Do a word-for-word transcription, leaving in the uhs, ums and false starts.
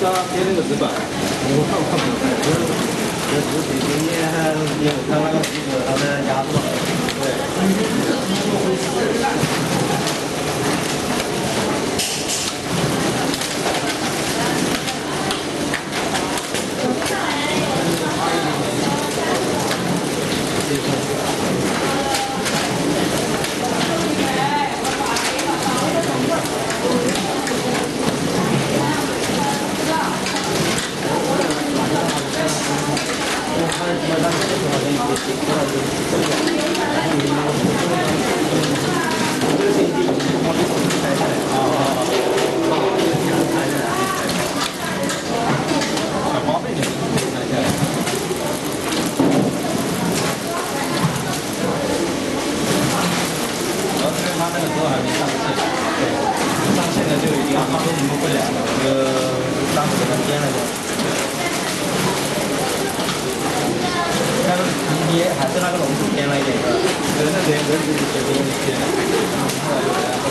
加贴那个纸板，我看看不懂，就是就是前面有他那个记者他们压住了，对。 还是那个龙骨偏了一点，可能那边人只是随便一些。